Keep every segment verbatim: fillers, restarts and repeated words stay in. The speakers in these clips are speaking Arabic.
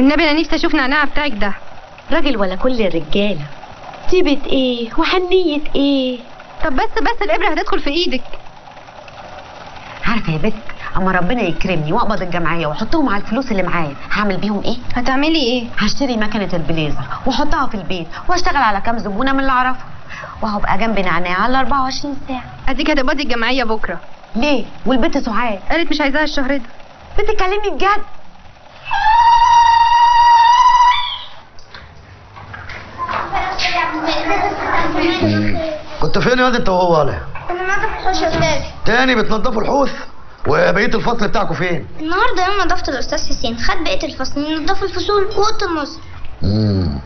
والنبي انا نفسي اشوف نعناعة بتاعك ده. راجل ولا كل الرجاله. طيبه ايه وحنيه ايه. طب بس بس الابره هتدخل في ايدك. عارفه يا بت، اما ربنا يكرمني واقبض الجمعيه واحطهم على الفلوس اللي معايا، هعمل بيهم ايه؟ هتعملي ايه؟ هشتري مكنه البليزر واحطها في البيت واشتغل على كام زبونه من اللي اعرفها، وهبقى جنب نعناعه على أربعة وعشرين ساعه. اديك هتقبضي الجمعيه بكره. ليه؟ والبت سعاد قالت مش عايزاها الشهر ده. بتتكلمي بجد؟ كنت فين يا واد انت وهو ولا؟ انا نظف الحوش يا استاذ. تاني بتنضفوا الحوش؟ وبقيه الفصل بتاعكم فين؟ النهارده يوم نظافه الاستاذ حسين خد بقيه الفصل، نضفوا الفصول واوضه النظر. امم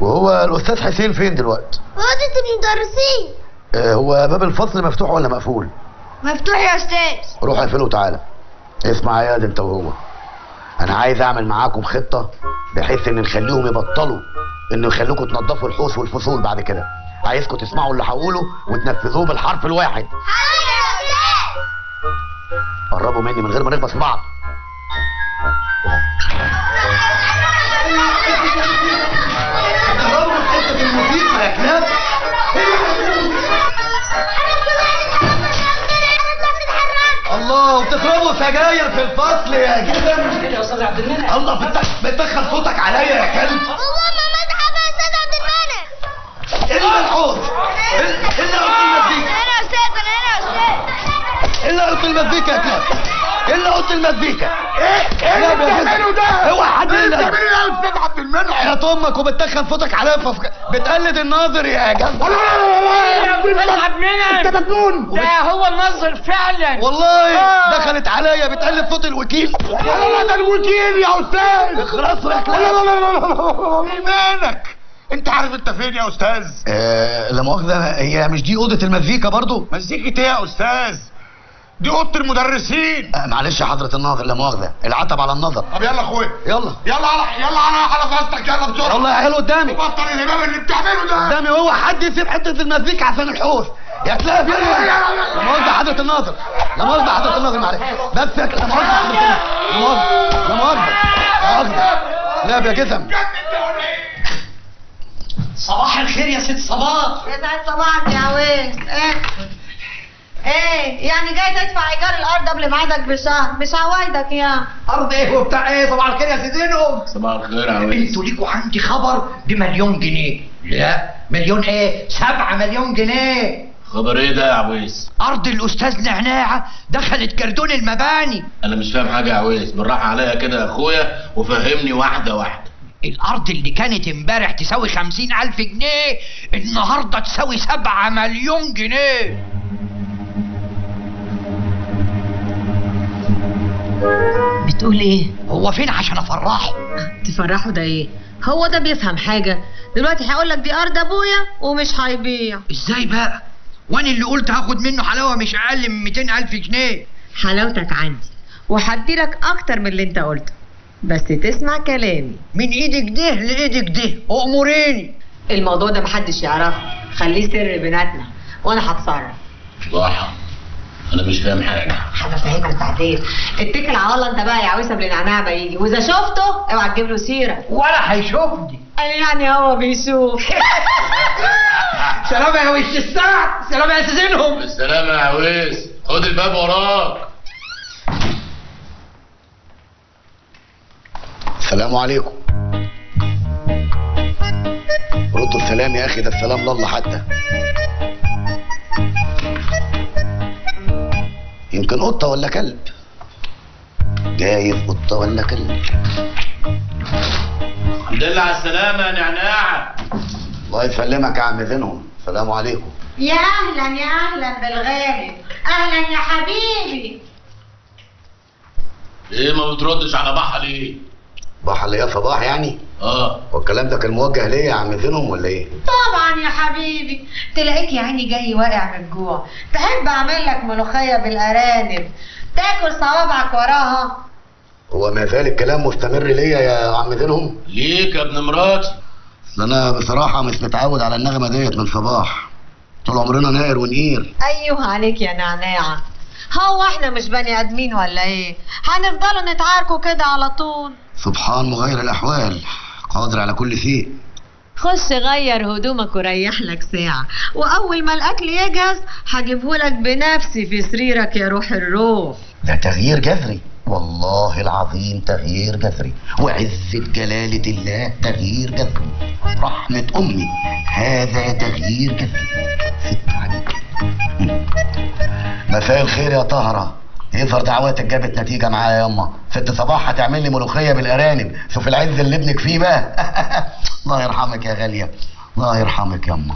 وهو الاستاذ حسين فين دلوقتي؟ اوضه المدرسين. آه، هو باب الفصل مفتوح ولا مقفول؟ مفتوح يا استاذ. روح اقفله وتعالى. اسمع يا واد انت وهو، انا عايز اعمل معاكم خطه بحيث ان نخليهم يبطلوا انه يخليكم تنضفوا الحوش والفصول بعد كده. عايزكم تسمعوا اللي هقوله وتنفذوه بالحرف الواحد. حاضر يا استاذ. قربوا مني من غير ما نخبط في بعض. تهربوا في حته الموسيقى يا كلاب. الله، وبتشربوا سجاير في الفصل يا جدع. مش كده يا استاذ عبد المنعم. الله، بتدخل صوتك عليا يا كلب. والله ما متعبه يا استاذ عبد المنعم. الا الحوض، الا اوضه المزيكا. انا يا استاذ، انا هنا يا استاذ. الا اوضه المزيكا يا كلاب، الا اوضه المزيكا. ايه ايه اللي بتعمله ده؟ اوعى حد يقلق. انت مين يا استاذ عبد المنعم؟ يا امك، وبتدخل صوتك عليا بتقلد الناظر يا جدع. انت مجنون. ده هو الناظر فعلا والله. آه. دخلت عليا بتقلد صوت الوكيل. لا لا ده الوكيل يا استاذ. اخلص يا كلاب. لا لا لا لا مالك؟ انت عارف انت فين يا استاذ؟ آه لا مؤاخذه، هي مش دي اوضه المزيكا برضو؟ مزيكه ايه يا استاذ؟ دي اوضه المدرسين. آه معلش يا حضره الناظر، لا مؤاخذه، العتب على النظر. طب يلا يا اخويا، يلا يلا يلا على فصلك، يلا بسرعه. والله يا حلو قدامي. بطل الهباب اللي بتعمله ده قدامي. هو حد يسيب حته المزيكا عشان الحوش يا كلاب؟ يلا. لا مؤاخذه حضره الناظر، لا مؤاخذه حضره الناظر، معلش بس يا كلاب. لا مؤاخذه، لا مؤاخذه، لا مؤاخذه. لا يا جسم. صباح الخير يا ست صباح. ايه ده صباحك يا عويس؟ ايه ايه يعني جاي تدفع ايجار الارض قبل ميعادك بشهر؟ مش عوايدك يعني. ارض ايه وبتاع ايه؟ صباح الخير يا سيدينهم. صباح الخير يا عويس. انتوا ليكوا عندي خبر بمليون جنيه. لا مليون ايه، سبعة مليون جنيه. خبر ايه ده يا عويس؟ ارض الاستاذ نعناعة دخلت كردون المباني. انا مش فاهم حاجه يا عويس، بالراحه عليا كده يا اخويا وفهمني واحده واحده. الأرض اللي كانت امبارح تساوي خمسين ألف جنيه النهارده تساوي سبعة مليون جنيه. بتقول إيه؟ هو فين عشان أفرحه؟ تفرحه ده إيه؟ هو ده بيفهم حاجة؟ دلوقتي هيقول لك دي أرض أبويا ومش هيبيع. إزاي بقى؟ وأنا اللي قلت هاخد منه حلاوة مش أقل من ميتين ألف جنيه. حلاوتك عندي وهديلك أكتر من اللي أنت قلته، بس تسمع كلامي. من ايدك ده لايدك ده اموريني. الموضوع ده محدش يعرفه، خليه سر بيناتنا وانا هتصرف. بصراحه انا مش فاهم حاجه. انا فاهمك بعدين. اتكل على الله انت بقى يا عويسه قبل نعناع ما يجي، واذا شفته اوعى تجيب له سيره. ولا هيشوفني. يعني هو بيشوف. سلام يا وش السعد. سلام يا سيدينهم. السلام يا عويس، خد الباب وراك. السلام عليكم. ردوا السلام يا اخي، ده السلام لله حتى. يمكن قطه ولا كلب. جايب قطه ولا كلب. الحمد لله على السلامه يا نعناعه. الله يسلمك يا عم زينهم. السلام عليكم. يا اهلا يا اهلا بالغالي. اهلا يا حبيبي. ايه ما بتردش على بحر ليه؟ صباح اللي يا صباح يعني؟ اه والكلام ده كان موجه ليا يا عم زينهم ولا ايه؟ طبعا يا حبيبي، تلاقيك يا عيني جاي واقع من الجوع، تحب اعمل لك ملوخيه بالارانب، تاكل صوابعك وراها. هو ما زال الكلام مستمر ليا يا عم زينهم؟ ليك يا ابن مراتي. اصل انا بصراحه مش متعود على النغمه ديت من صباح، طول عمرنا ناقر ونقير. ايوه عليك يا نعناعه، هاو احنا مش بني ادمين ولا ايه؟ هنفضلوا نتعاركوا كده على طول؟ سبحان مغير الاحوال، قادر على كل شيء. خش غير هدومك وريح لك ساعة، وأول ما الأكل يجهز هجيبهولك بنفسي في سريرك يا روح الروح. ده تغيير جذري، والله العظيم تغيير جذري، وعزة جلالة الله تغيير جذري، رحمة أمي هذا تغيير جذري. ست عليك. مساء الخير يا طهرة، يظهر دعواتك جابت نتيجة معايا يما، ست صباح هتعمل لي ملوخية بالأرانب، شوف العز اللي ابنك فيه بقى. الله يرحمك يا غالية، الله يرحمك يما.